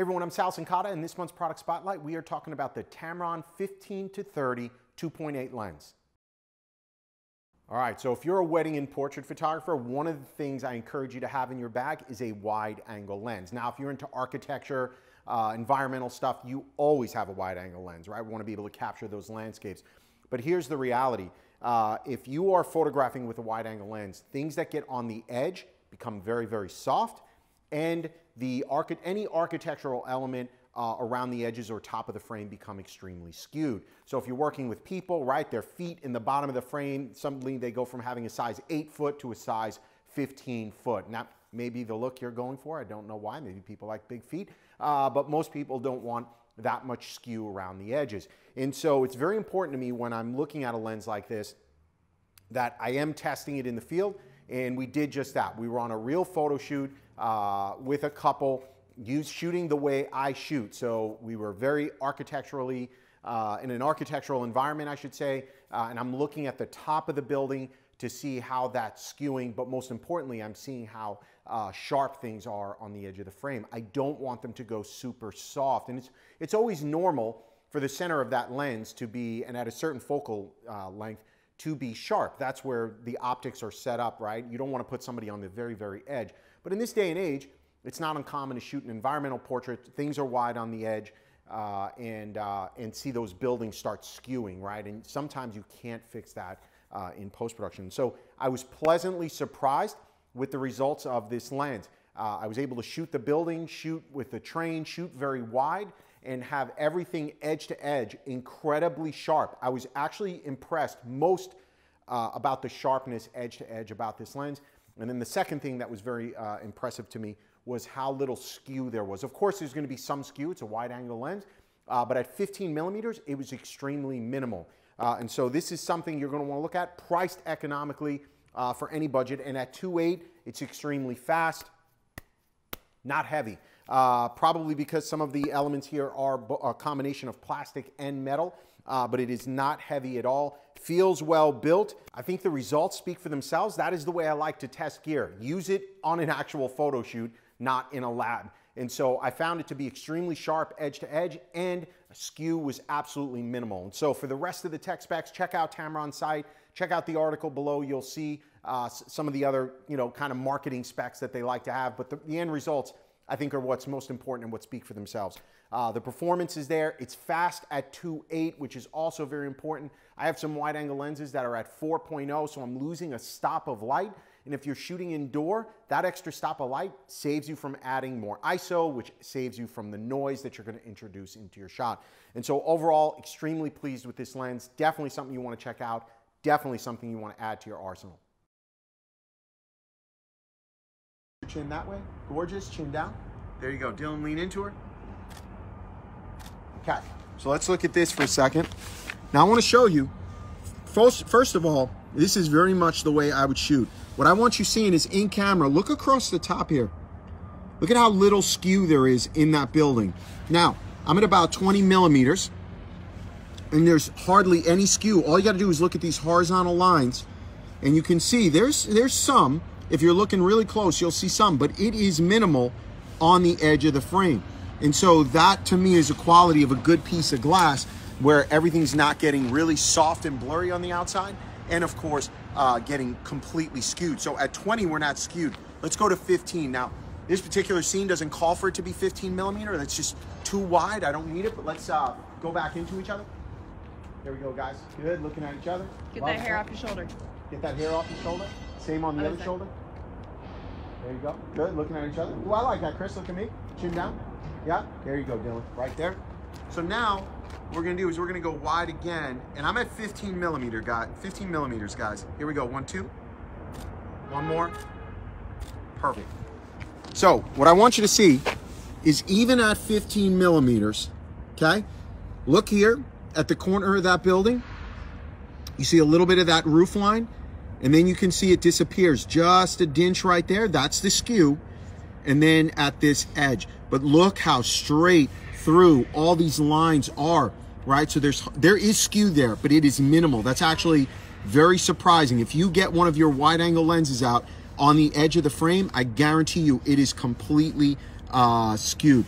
Hey everyone, I'm Sal Sincotta. In this month's Product Spotlight, we are talking about the Tamron 15-30 2.8 lens. All right, so if you're a wedding and portrait photographer, one of the things I encourage you to have in your bag is a wide angle lens. Now, if you're into architecture, environmental stuff, you always have a wide angle lens, right? We want to be able to capture those landscapes. But here's the reality. If you are photographing with a wide angle lens, things that get on the edge become very, very soft, and any architectural element around the edges or top of the frame become extremely skewed. So if you're working with people, right, their feet in the bottom of the frame, suddenly they go from having a size 8 foot to a size 15 foot. Now, maybe the look you're going for, I don't know why, maybe people like big feet, but most people don't want that much skew around the edges. And so it's very important to me when I'm looking at a lens like this that I am testing it in the field. And we did just that. We were on a real photo shoot with a couple shooting the way I shoot. So we were very architecturally, in an architectural environment, I should say. And I'm looking at the top of the building to see how that's skewing. But most importantly, I'm seeing how sharp things are on the edge of the frame. I don't want them to go super soft. And it's always normal for the center of that lens to be, and at a certain focal length, to be sharp. That's where the optics are set up, right? You don't want to put somebody on the very, very edge. But in this day and age, it's not uncommon to shoot an environmental portrait. Things are wide on the edge and see those buildings start skewing, right? And sometimes you can't fix that in post-production. So I was pleasantly surprised with the results of this lens. I was able to shoot the building, shoot with the train, shoot very wide, and have everything edge to edge incredibly sharp. I was actually impressed most about the sharpness edge to edge about this lens. And then the second thing that was very impressive to me was how little skew there was. Of course, there's gonna be some skew, it's a wide angle lens, but at 15 millimeters, it was extremely minimal. And so this is something you're gonna wanna look at, priced economically for any budget. And at 2.8, it's extremely fast, not heavy. Probably because some of the elements here are a combination of plastic and metal, but it is not heavy at all. Feels well built. I think the results speak for themselves. That is the way I like to test gear. Use it on an actual photo shoot, not in a lab. And so I found it to be extremely sharp edge to edge, and skew was absolutely minimal. And so for the rest of the tech specs, check out Tamron's site, check out the article below. You'll see some of the other, kind of marketing specs that they like to have, but the end results, I think, are what's most important and what speak for themselves. The performance is there. It's fast at 2.8, which is also very important. I have some wide angle lenses that are at 4.0, so I'm losing a stop of light. And if you're shooting indoor, that extra stop of light saves you from adding more ISO, which saves you from the noise that you're gonna introduce into your shot. And so overall, extremely pleased with this lens. Definitely something you wanna check out. Definitely something you wanna add to your arsenal. Chin that way, gorgeous, chin down. There you go, Dylan, lean into her. Okay, so let's look at this for a second. Now I wanna show you, first of all, this is very much the way I would shoot. What I want you seeing is in camera, look across the top here. Look at how little skew there is in that building. Now, I'm at about 20 millimeters and there's hardly any skew. All you gotta do is look at these horizontal lines and you can see there's some. If you're looking really close, you'll see some, but it is minimal on the edge of the frame. And so that to me is a quality of a good piece of glass where everything's not getting really soft and blurry on the outside. And of course, getting completely skewed. So at 20, we're not skewed. Let's go to 15. Now, this particular scene doesn't call for it to be 15 millimeter. That's just too wide. I don't need it, but let's go back into each other. There we go, guys. Good, looking at each other. Get that hair off your shoulder. Get that hair off your shoulder. Same on the other shoulder. There you go. Good, looking at each other. Ooh, I like that, Chris. Look at me. Chin down. Yeah, there you go, Dylan. Right there. So now what we're going to do is we're going to go wide again. And I'm at 15 millimeter, guys. 15 millimeters, guys. Here we go. One, two. One more. Perfect. So what I want you to see is even at 15 millimeters, okay? Look here at the corner of that building. You see a little bit of that roof line. And then you can see it disappears, just a dinch right there. That's the skew. And then at this edge, but look how straight through all these lines are, right? So there is skew there, but it is minimal. That's actually very surprising. If you get one of your wide angle lenses out on the edge of the frame, I guarantee you it is completely skewed.